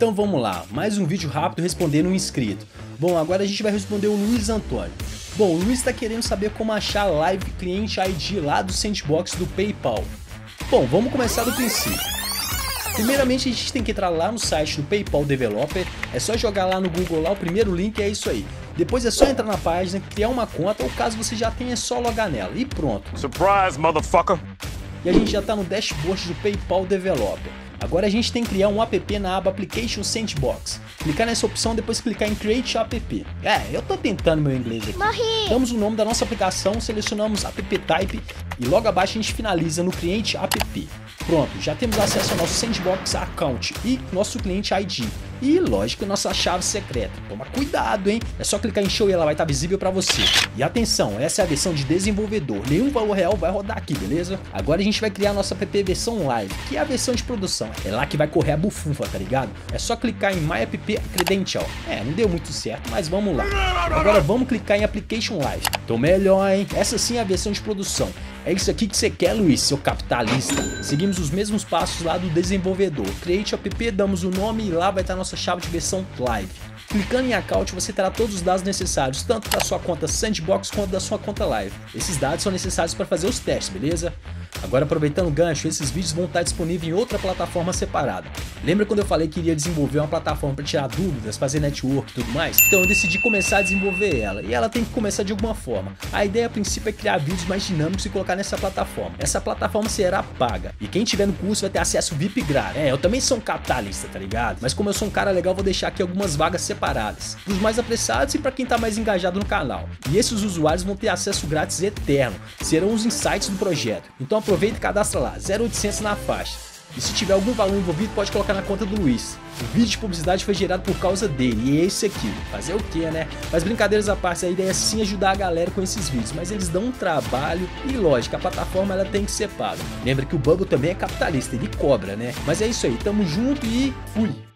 Então vamos lá, mais um vídeo rápido respondendo um inscrito. Bom, agora a gente vai responder o Luiz Antônio. Bom, o Luiz está querendo saber como achar a Live Client ID lá do Sandbox do PayPal. Bom, vamos começar do princípio. Primeiramente a gente tem que entrar lá no site do PayPal Developer, é só jogar lá no Google lá o primeiro link e é isso aí. Depois é só entrar na página, criar uma conta ou caso você já tenha é só logar nela e pronto. Surprise, motherfucker! E a gente já está no dashboard do PayPal Developer. Agora a gente tem que criar um app na aba Application Sandbox. Clicar nessa opção, depois clicar em Create App. Eu tô tentando meu inglês aqui. Morri. Damos o nome da nossa aplicação, selecionamos App Type e logo abaixo a gente finaliza no Create App. Pronto, já temos acesso ao nosso Sandbox Account e nosso Client ID. E, lógico, nossa chave secreta. Toma cuidado, hein? É só clicar em Show e ela vai estar visível para você. E atenção, essa é a versão de desenvolvedor. Nenhum valor real vai rodar aqui, beleza? Agora a gente vai criar a nossa app versão live, que é a versão de produção. É lá que vai correr a bufunfa, tá ligado? É só clicar em My App Credential. Não deu muito certo, mas vamos lá. Agora vamos clicar em Application Live. Tô melhor, hein? Essa sim é a versão de produção. É isso aqui que você quer, Luiz, seu capitalista. Seguimos os mesmos passos lá do desenvolvedor. Create app, damos o nome e lá vai estar a nossa chave de versão live. Clicando em account você terá todos os dados necessários, tanto da sua conta Sandbox quanto da sua conta live. Esses dados são necessários para fazer os testes, beleza? Agora, aproveitando o gancho, esses vídeos vão estar disponíveis em outra plataforma separada. Lembra quando eu falei que iria desenvolver uma plataforma para tirar dúvidas, fazer network e tudo mais? Então eu decidi começar a desenvolver ela, e ela tem que começar de alguma forma. A ideia a princípio é criar vídeos mais dinâmicos e colocar nessa plataforma. Essa plataforma será paga, e quem tiver no curso vai ter acesso VIP grátis. Eu também sou um capitalista, tá ligado? Mas como eu sou um cara legal, vou deixar aqui algumas vagas separadas, para os mais apressados e para quem está mais engajado no canal. E esses usuários vão ter acesso grátis eterno, serão os insights do projeto. Então aproveita e cadastra lá, 0800 na faixa. E se tiver algum valor envolvido, pode colocar na conta do Luiz. O vídeo de publicidade foi gerado por causa dele, e é esse aqui. Fazer o que, né? Mas brincadeiras à parte, a ideia é sim ajudar a galera com esses vídeos, mas eles dão um trabalho e, lógico, a plataforma ela tem que ser paga. Lembra que o Bubble também é capitalista, ele cobra, né? Mas é isso aí, tamo junto e fui!